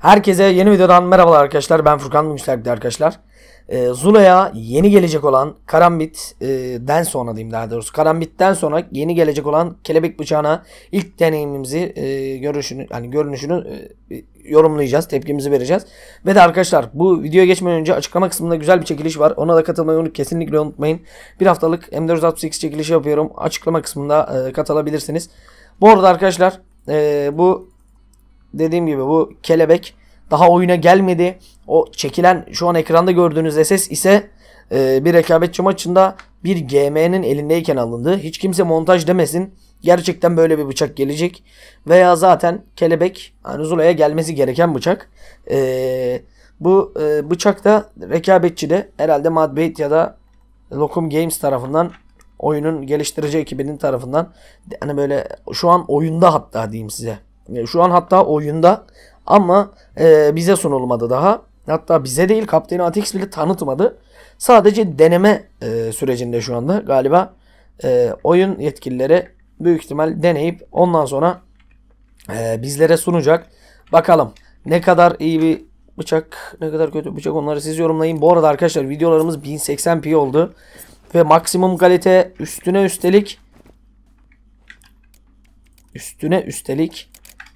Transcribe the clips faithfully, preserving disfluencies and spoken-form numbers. Herkese yeni videodan merhabalar arkadaşlar. Ben Furkan Müşlerdi arkadaşlar. Ee, Zula'ya yeni gelecek olan Karambit'den e, sonra diyeyim daha doğrusu. Karambit'ten sonra yeni gelecek olan kelebek bıçağına ilk deneyimimizi, e, görüşünü, hani görünüşünü e, yorumlayacağız. Tepkimizi vereceğiz. Ve de arkadaşlar bu videoya geçmeden önce açıklama kısmında güzel bir çekiliş var. Ona da katılmayı kesinlikle unutmayın. Bir haftalık M dört altı sekiz çekilişi yapıyorum. Açıklama kısmında e, katılabilirsiniz. Bu arada arkadaşlar e, bu dediğim gibi bu kelebek daha oyuna gelmedi. O çekilen şu an ekranda gördüğünüz S S ise e, bir rekabetçi maçında bir G M'nin elindeyken alındı. Hiç kimse montaj demesin. Gerçekten böyle bir bıçak gelecek. Veya zaten kelebek yani Zula'ya gelmesi gereken bıçak. E, bu e, bıçak da rekabetçi de herhalde Madbyte ya da Lokum Games tarafından, oyunun geliştirici ekibinin tarafından, hani böyle şu an oyunda hatta diyeyim size. Şu an hatta oyunda ama e, bize sunulmadı daha. Hatta bize değil, Kaptan Atix bile tanıtmadı. Sadece deneme e, sürecinde şu anda galiba e, oyun yetkilileri büyük ihtimal deneyip ondan sonra e, bizlere sunacak. Bakalım ne kadar iyi bir bıçak, ne kadar kötü bir bıçak, onları siz yorumlayın. Bu arada arkadaşlar videolarımız bin seksen p oldu ve maksimum kalite üstüne üstelik üstüne üstelik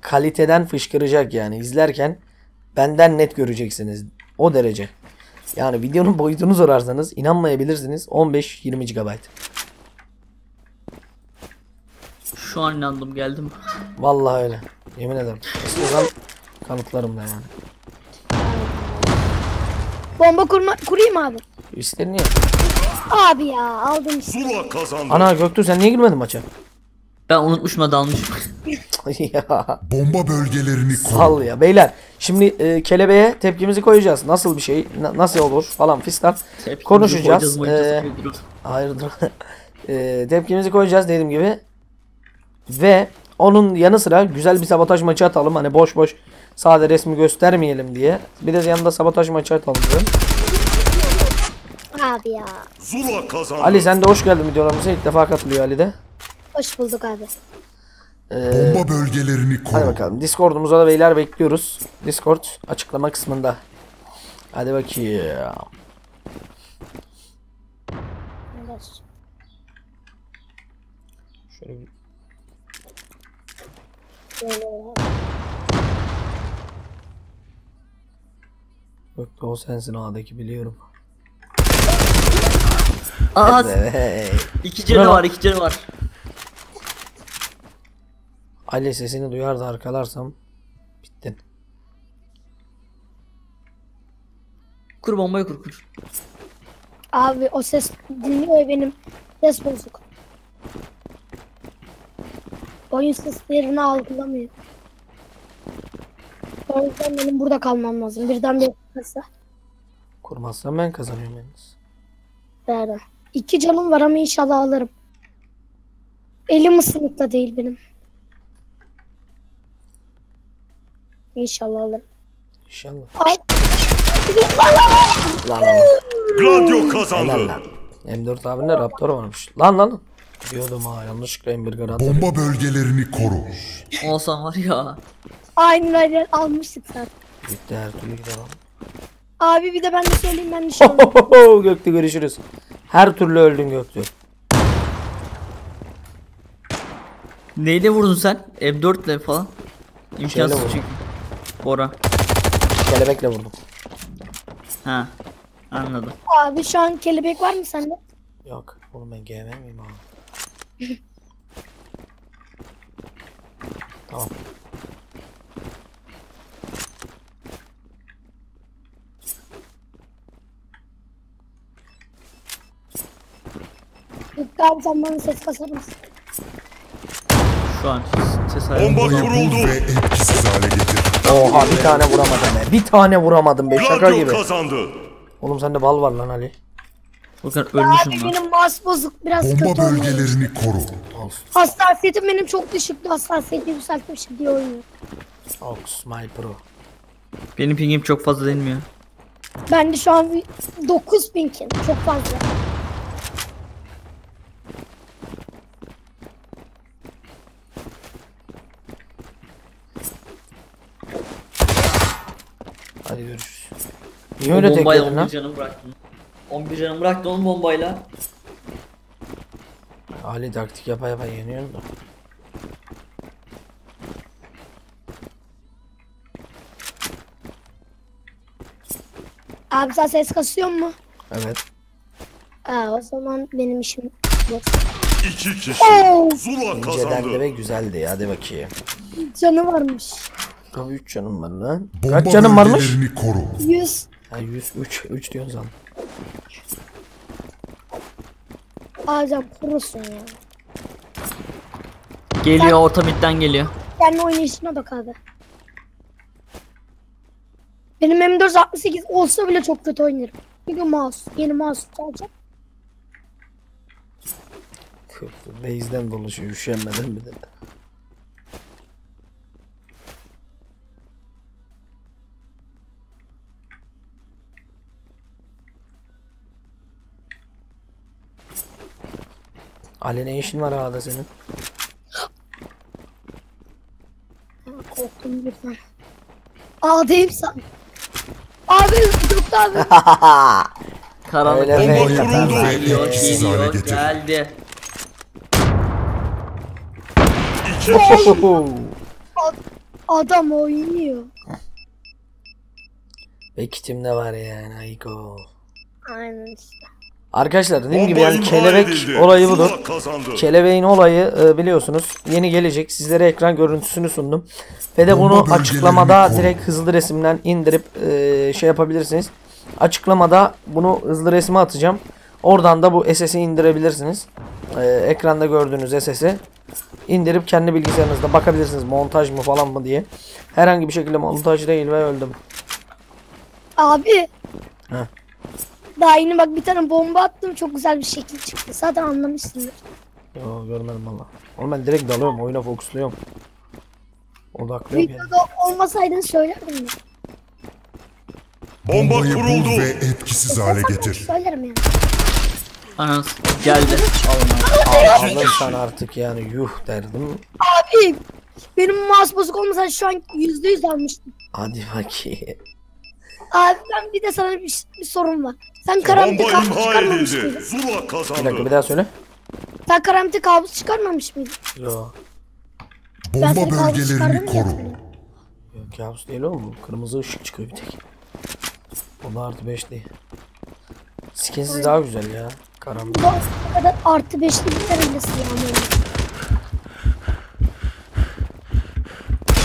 kaliteden fışkıracak, yani izlerken benden net göreceksiniz o derece. Yani videonun boyutunu sorarsanız inanmayabilirsiniz. on beş yirmi gigabayt. Şu an inandım, geldim. Vallahi öyle, yemin ederim. Eskiden kanıtlarım da yani. Bomba kurma, kurayım abi. İsterim niye? Abi ya aldım işte. Ana Göktuğ, sen niye girmedin maça? Ben unutmuşum da dalmışım. Ya. Bomba bölgelerini koy. Sal ya beyler. Şimdi e, kelebeğe tepkimizi koyacağız. Nasıl bir şey, na nasıl olur falan fistan konuşacağız. E, Hayırdır. e, tepkimizi koyacağız dediğim gibi. Ve onun yanı sıra güzel bir sabotaj maçı atalım. Hani boş boş sade resmi göstermeyelim diye. Bir de yanında sabotaj maçı atalım diyorum. Abi ya. Zula kazandı. Ali, sen de hoş geldin videolarımıza. İlk defa katılıyor Ali de. Hoş bulduk abi. Ee, Bomba bölgelerini koru. Hadi bakalım. Discord'umuza da beyler bekliyoruz. Discord açıklama kısmında. Hadi bakayım. Şöyle bir... Bak, o sensin A'daki, biliyorum. Aha. Evet. İki canı var, iki canı var. Ali sesini duyar da arkalarsam bittin. Kur bombayı, kur kur. Abi o ses dinliyor benim. Ses bozuk. Oyun seslerini algılamıyor. O yüzden benim burada kalmam lazım. Birden bir kasa. Kurmazsam ben kazanıyorum yalnız. Beraber. İki canım var ama inşallah alırım. Elim ısınıkla değil benim. İnşallah alırım. İnşallah. Ay. Lan lan. Gladio kazandı. Lan lan. M dört abinle Raptor varmış. Lan lan. Diyordum ha, yanlışlıkla M bir garanti. Bomba bölgelerini koru. Olsan var ya. Aynen aynen almıştık zaten. Gitti, her türlü gider abi. Abi bir de ben de söyleyeyim, ben de şey olayım. Göktü görüşürüz. Her türlü öldün Göktü. Neyle vurdun sen? M dörtle falan. İmkansız çünkü. Bora. Kelebekle vurdum. Ha, anladım. Abi şu an kelebek var mı sende? Yok. Oğlum ben G M miyim abi? Tamam. Abi sen bana ses kasar mısın? Şu an ses ayarı. Bomba kuruldu. Oha, bir tane vuramadım ya. Bir tane vuramadım be, şaka gibi. Oğlum sende bal var lan Ali. Bakın ölmüşüm abi lan. Benim bas bozuk biraz. Bomba kötü. Bomba bölgelerini oldu. Koru. Hassasiyetim benim çok düşüktü. Hassasiyeti yükseltmişim diye oynuyor. Ox my pro. Benim pingim çok fazla denmiyor. Ben de şu an dokuz pingim. Çok fazla. Hadi görüşürüz. Niye öyle tek yedin lan? Canım bıraktın. on bir canım bıraktı onu bombayla. Ali taktik yapa yapa yeniyorum da. Abi sen ses kasıyor mu? Evet. Aa, o zaman benim işim yok. İki kişi. Oh! Zula kazandı. Güzeldi ya, hadi bakayım. Canı varmış. Tabii üç canım var lan. Bomba kaç canım varmış? yüz. Ha yüz üç. üç diyorsun lan. Ağacım kurusun ya. Geliyor sen, orta midden geliyor. Sen oynayışına bak abi. Benim M dört altmış sekiz olsa bile çok kötü oynarım. Çünkü mouse, yeni mouse alacağım. Base'den dolaşıyor, üşenmeden bir de. Ali ne işin var ağda senin? Korktum birden. Ağdayım sen. Abi tuttu abi. Karanlık geliyor, geliyor, geldi. Adam oynuyor. Ve kitimde var yani Ayko. Aynen işte. Arkadaşlar dediğim gibi yani kelebek olayı budur. Kelebeğin olayı e, biliyorsunuz yeni gelecek. Sizlere ekran görüntüsünü sundum. Ve de bunu açıklamada direkt hızlı resimden indirip e, şey yapabilirsiniz. Açıklamada bunu hızlı resme atacağım. Oradan da bu S S'i indirebilirsiniz. E, ekranda gördüğünüz S S'i indirip kendi bilgisayarınızda bakabilirsiniz. Montaj mı falan mı diye. Herhangi bir şekilde montaj değil ve öldüm. Abi. Heh. Daha yeni bak bir tane bomba attım, çok güzel bir şekil çıktı, zaten anlamışsındır. Yo görmedim valla. Oğlum ben direkt dalıyorum, oyuna fokusluyorum. Odaklıyorum. Videoda yani olmasaydın söylerdim ya. Bomba kuruldu ve etkisiz hale getir. Söylerim yani. Anas geldi. Allah'ım sen artık yani yuh derdim. Abi benim mouse bozuk olmasaydı şu an yüzde yüz almıştım. Hadi bakayım. Abi ben bir de sana bir, bir sorun var. Sen Karambit kablosu çıkarmamış mıydın? Bir dakika bir daha söyle. Sen Karambit kablosu çıkarmamış mıydın? Yok. Bomba bölgelerini koru. Yok kablosu değil oğlum. Kırmızı ışık çıkıyor bir tek. O da artı beş değil. Skinsiz aynen daha güzel ya. Karambit. Bu kadar artı beşli bir terörlesi ya.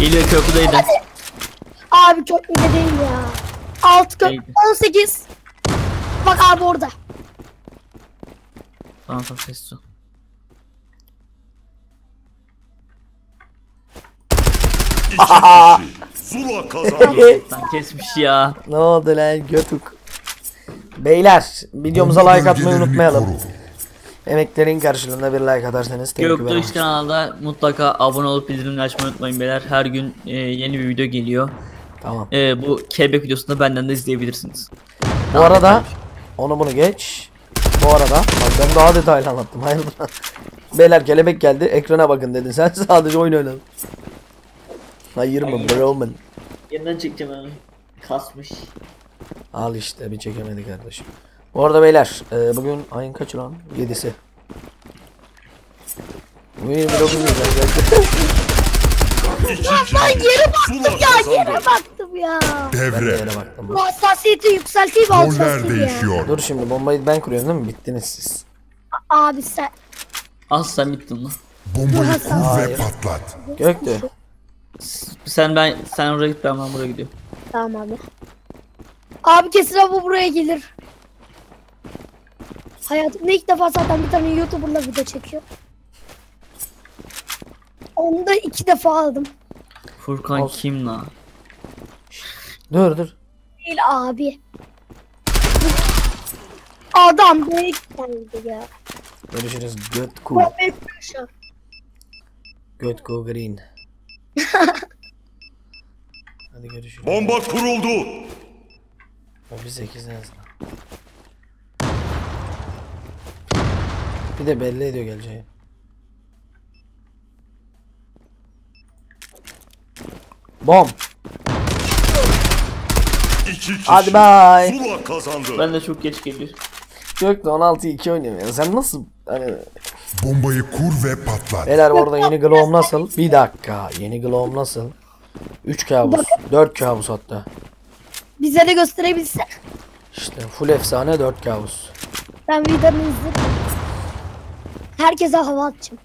Geliyor köprüdeydi. Hadi. Abi köprüde değil ya. Alt kök on sekiz. Bak abi orada. Tamam tamam ses su. Zula kazandı. Kesmiş ya. Ne oldu lan götük. Beyler videomuza like atmayı unutmayalım. Emeklerin karşılığında bir like atarsanız teşekkür ederim. Göktuğ kanalda mutlaka abone olup bildirimleri açmayı unutmayın beyler. Her gün e, yeni bir video geliyor. Tamam. E, bu kelebek videosunu benden de izleyebilirsiniz. Bu tamam, arada efendim. Onu bunu geç. Bu arada bak ben daha detaylı anlattım. Hayırdır. Beyler kelebek geldi. Ekrana bakın dedin. Sen sadece oyun oynadın. Hayır mı bro man? Yeniden çekeceğim onu. Kasmış. Al işte bir çekemedi kardeşim. Bu arada beyler e, bugün ayın kaçı lan? yedisi. Bugün lan yere baktım ya, yere baktım ya. Devre. Bu hassasiyeti yükselteyim mi? Roller değişiyor. Dur şimdi bombayı ben kuruyorum değil mi? Bittiniz siz. Abi sen. Az sen bittin lan. Bombayı kur ve patlat. Göktü. Sen ben sen oraya git, ben ben buraya gidiyorum. Tamam abi. Abi kesin abi buraya gelir. Hayatımda ilk defa zaten bir tane YouTuber'la video çekiyor. Onu da iki defa aldım. Furkan of. Kim lan? Dur dur. Değil abi. Adam böyle geldi ya. Görüşürüz Götku. Götku Green. Hadi görüşürüz. Bomba kuruldu. on sekiz lazım. Bir de belli ediyor geleceği. Bom. iki kişi. Hadi bay. Zula kazandı. Ben de çok geç geliyorum. Gökle on altı iki oynamıyorum. Sen nasıl hani... Bombayı kur ve patlat. Beyler bu arada yeni glow'um nasıl? Bir dakika. Yeni glow'um nasıl? üç kabus. dört kabus hatta. Bize de gösterebilsen. İşte full efsane dört kabus. Ben videomu izledim. Herkese hava atacağım.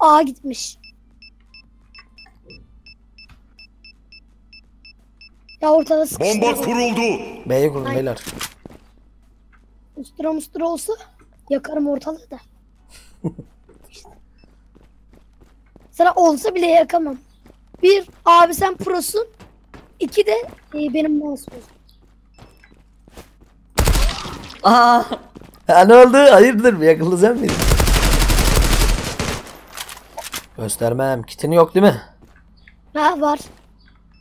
Aa gitmiş. Ya ortada sıkıştı. Bomba kuruldu. B'ye kuruldu beyler. Ustura mustura olsa yakarım ortalığı da. Sana olsa bile yakamam. Bir, abi sen prosun. İki de e, benim masum. Aa, ya ne oldu? Hayırdır bir yakıldı sen miydin? Göstermem. Kitin yok değil mi? Ha var.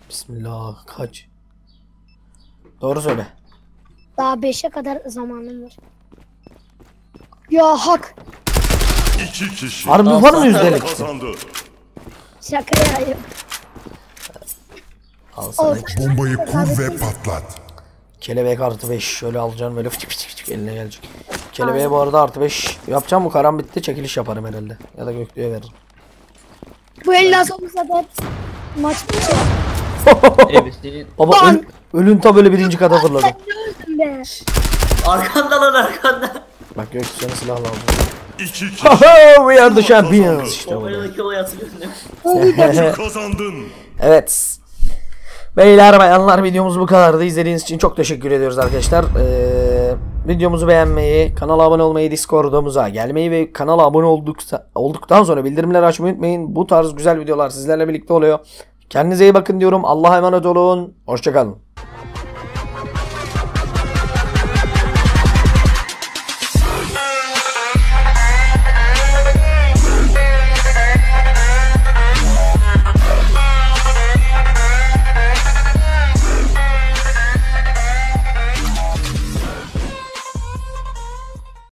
Bismillah kaç? Doğru söyle. Daha beşe kadar zamanım var. Ya hak. İki kişi. Harbi var mı yüzdelik? Şaka ya. Al sana iki. Bombayı kur ve patlat. Kelebek artı beş. Şöyle alacaksın böyle fıçık fıçık fıçık eline gelecek. Kelebeğe bu arada artı beş. Yapacağım bu Karambit'te çekiliş yaparım herhalde. Ya da Göklüğe veririm. Bu elden sonra zaten maç mı şey? Evet. Baba öl, ölün ta böyle birinci kata fırladı. Arkanda lan arkanda. Bak Göklüğe silahla aldım. Haha, we are the champions. İşte bu. Evet. Beyler bayanlar videomuz bu kadardı. İzlediğiniz için çok teşekkür ediyoruz arkadaşlar. Ee, videomuzu beğenmeyi, kanala abone olmayı, Discord'umuza gelmeyi ve kanala abone olduksa, olduktan sonra bildirimleri açmayı unutmayın. Bu tarz güzel videolar sizlerle birlikte oluyor. Kendinize iyi bakın diyorum. Allah'a emanet olun. Hoşçakalın.